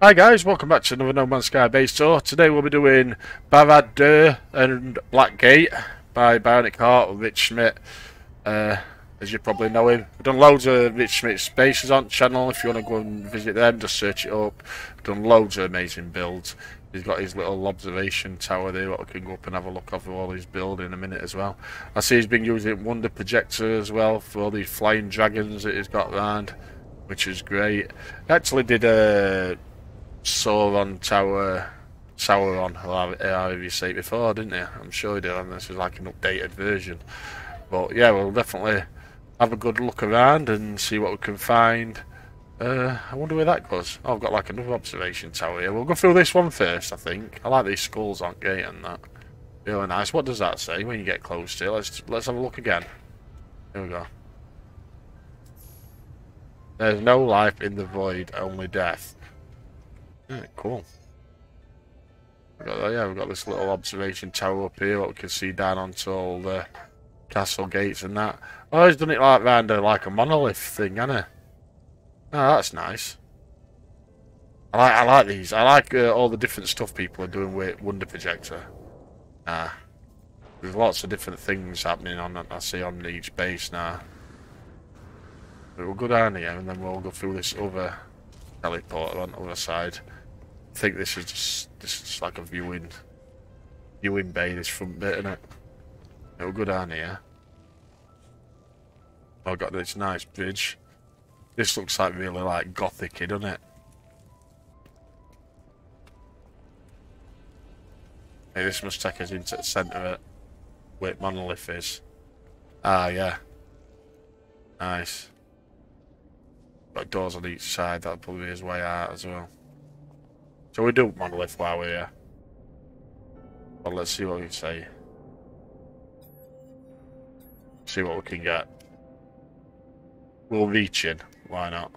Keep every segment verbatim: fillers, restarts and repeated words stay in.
Hi guys, welcome back to another No Man's Sky base tour. Today we'll be doing Barad-Dur and Black Gate by Bionic Heart or Rich Schmidt, uh, as you probably know him. We've done loads of Rich Schmidt's bases on the channel. If you want to go and visit them, just search it up. We've done loads of amazing builds. He's got his little observation tower there, what we can go up and have a look over all his build in a minute as well. I see he's been using Wonder Projector as well for all these flying dragons that he's got around, which is great. I actually did a Sauron Tower, Sauron, however you say it before, didn't you? I'm sure you did, and this is like an updated version. But yeah, we'll definitely have a good look around and see what we can find. Uh, I wonder where that goes. Oh, I've got like another observation tower here. We'll go through this one first, I think. I like these skulls on gate and that. Really nice. What does that say when you get close to it? Let's, let's have a look again. Here we go. There's no life in the void, only death. Yeah, cool. We've got, yeah, we've got this little observation tower up here that we can see down onto all the castle gates and that. Oh, he's done it like round a, like a monolith thing, hasn't he? Oh, that's nice. I like, I like these. I like uh, all the different stuff people are doing with Wonder Projector. Nah. There's lots of different things happening on I see on each base now. But we'll go down here and then we'll go through this other teleporter on the other side. I think this is just this is like a viewing viewing bay, this front bit, isn't it? It'll go down here. Oh, I've got this nice bridge. This looks like really like gothic-y, doesn't it? Hey, this must take us into the centre of it, where the monolith is. Ah, yeah. Nice. Got doors on each side, that'll probably be his way out as well. So we do monolith while we're here. Well, let's see what we say. See what we can get. We'll reach in, why not?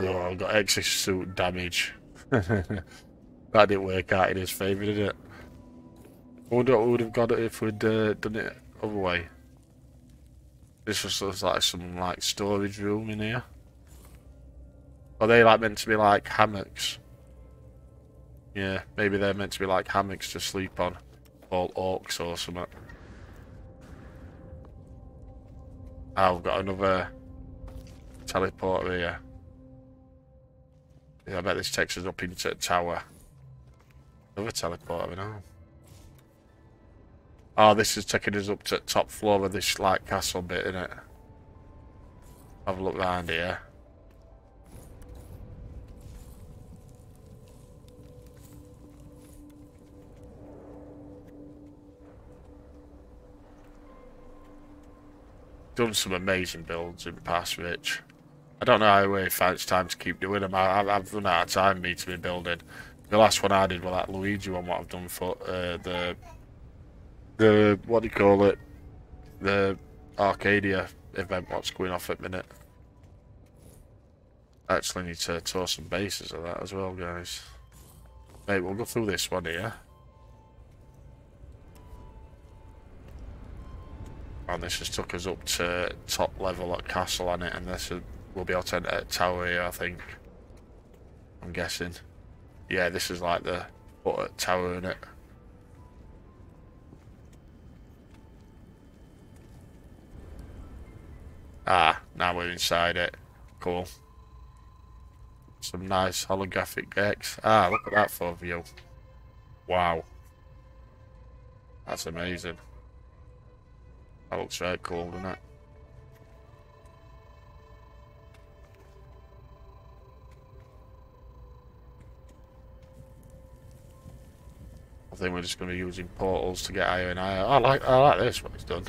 Oh, I've got exosuit damage. That didn't work out in his favour, did it? I wonder what we would have got it if we'd uh, done it the other way. This just looks like some like storage room in here. Are they like meant to be like hammocks? Yeah, maybe they're meant to be like hammocks to sleep on. Or orcs or something. Oh, I've got another teleporter here. Yeah, I bet this takes us up into the tower. Another teleporter, you know. Oh, this is taking us up to the top floor of this like castle bit, isn't it? Have a look round here. Done some amazing builds in the past, Rich. I don't know how he finds time to keep doing them. I, I've run out of time me to be building. The last one I did was that Luigi one. What I've done for uh, the the what do you call it? The Arcadia event. What's going off at the minute? I actually need to tour some bases of that as well, guys. Mate, we'll go through this one here. And this has took us up to top level at castle on it, and this is, we'll be able to enter a tower here, I think. I'm guessing. Yeah, this is like the foot tower, isn't it? Ah, now we're inside it. Cool. Some nice holographic decks. Ah, look at that for view. Wow. That's amazing. That looks right cool, doesn't it? I think we're just going to be using portals to get higher and higher. I like, I like this, what it's done.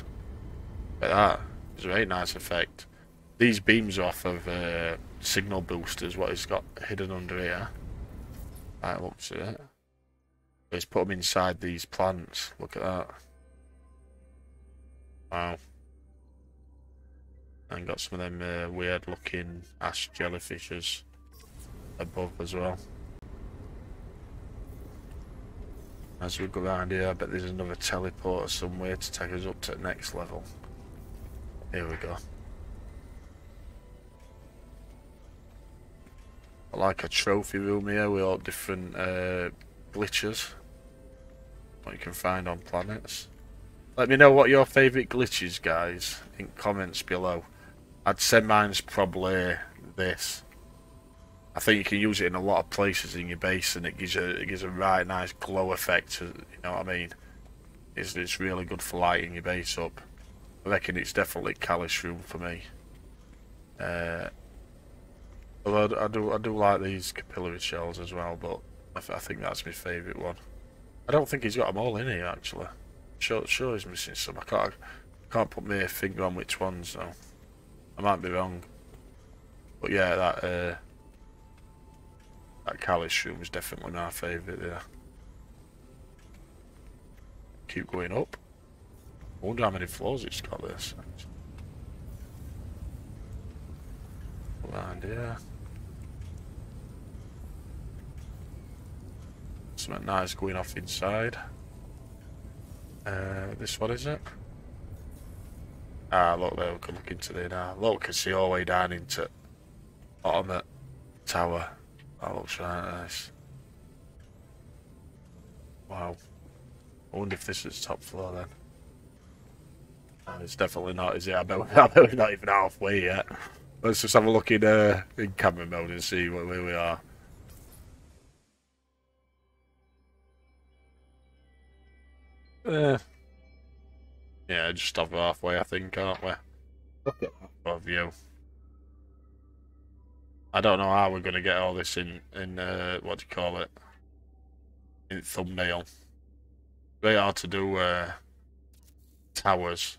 Look at that. It's a very nice effect. These beams are off of uh, signal boosters, what it's got hidden under here. That looks at it. Let's put them inside these plants. Look at that. Wow. And got some of them uh, weird looking ash jellyfishes above as well. As we go around here, I bet there's another teleporter somewhere to take us up to the next level. Here we go. like a trophy room here with all different uh, glitches that you can find on planets. Let me know what your favourite glitch is, guys, in comments below. I'd say mine's probably this. I think you can use it in a lot of places in your base, and it gives a it gives a right nice glow effect. You know what I mean? It's it's really good for lighting your base up. I reckon it's definitely Kalish room for me. Uh, although I do I do like these capillary shells as well, but I, th I think that's my favourite one. I don't think he's got them all in here actually. I'm sure sure he's missing some. I can't I can't put my finger on which ones though. I might be wrong. But yeah, that. Uh, That Kalish room is definitely my favourite there. Keep going up. I wonder how many floors it's got this. Land here. Something nice going off inside. Uh, this one is it? Ah, look there, we can look into there now. Look, I can see all the way down into the bottom of the tower. That looks right nice. Wow. I wonder if this is top floor then. No, it's definitely not, is it? I bet we're not even halfway yet. Let's just have a look in, uh, in camera mode and see where we are. Uh, yeah, just over halfway I think, aren't we? Look at that view. I don't know how we're going to get all this in, in uh, what do you call it, in thumbnail. Very hard to do uh, towers.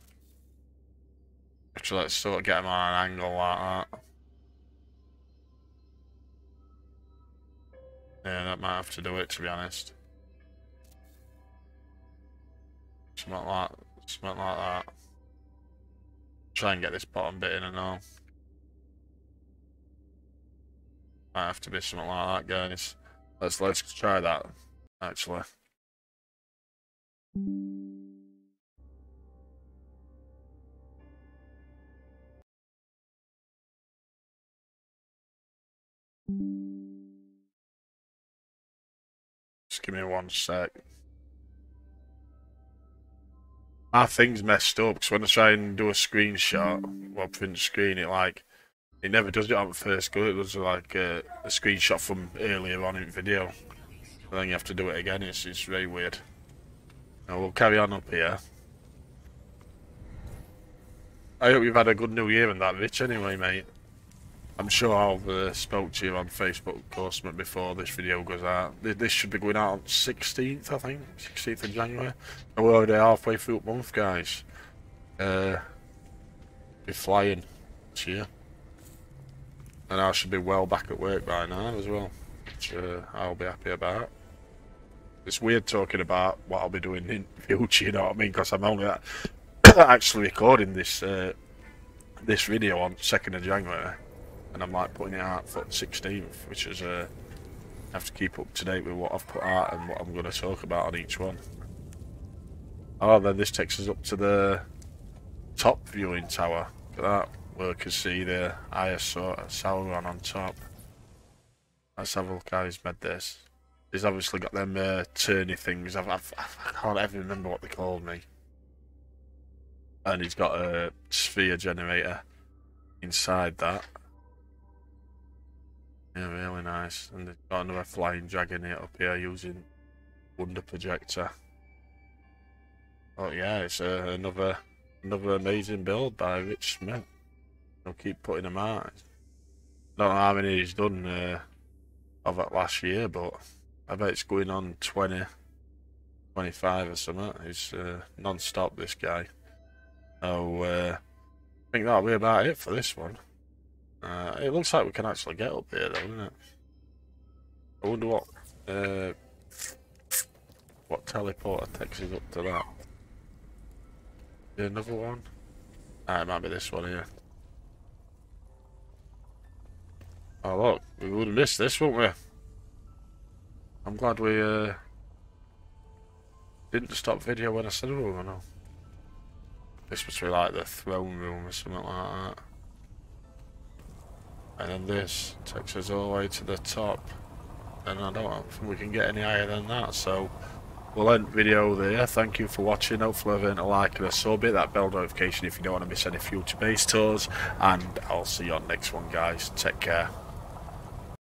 Actually, let's sort of get them on an angle like that. Yeah, that might have to do it, to be honest. Something like, something like that. Try and get this bottom bit in and all. Might have to be something like that, guys. Let's let's try that. Actually, just give me one sec. My thing's messed up because when I try and do a screenshot, well, print screen, it like. It never does it on first go, it does like a, a screenshot from earlier on in the video. And then you have to do it again, it's, it's very weird. Now we'll carry on up here. I hope you've had a good new year and that, Rich, anyway, mate. I'm sure I've uh, spoke to you on Facebook, of course, before this video goes out. This should be going out on sixteenth, I think, sixteenth of January. And we're already halfway through the month, guys. Uh, be flying this year. And I should be well back at work by now as well, which uh, I'll be happy about. It's weird talking about what I'll be doing in the future, you know what I mean? Because I'm only actually recording this uh, this video on second of January, and I'm like putting it out for the sixteenth, which is uh, I have to keep up to date with what I've put out and what I'm going to talk about on each one. Oh, then this takes us up to the top viewing tower. Look at that. Well, I can see the Sauron on top. Let's have a look how he's made this. He's obviously got them uh, turny things. I've, I've, I can't ever remember what they called me. And he's got a sphere generator inside that. Yeah, really nice. And they've got another flying dragon here up here using Wonder Projector. Oh yeah, it's uh, another another amazing build by Rich Schmidt. I'll keep putting them out. I don't know how many he's done uh, of that last year, but I bet it's going on twenty, twenty-five or something. He's uh, non-stop, this guy. So uh, I think that'll be about it for this one. Uh, it looks like we can actually get up here, though, doesn't it? I wonder what uh, what teleporter takes us up to that. Is there another one? Ah, it might be this one here. Oh look, we would have missed this, wouldn't we? I'm glad we uh, didn't stop video when I said we were gonna. This must be like the throne room or something like that. and then this takes us all the way to the top, and I don't think we can get any higher than that, so we'll end the video there. Thank you for watching. Hopefully I've earned a like and a sub, hit that bell notification if you don't want to miss any future base tours, and I'll see you on the next one, guys. Take care.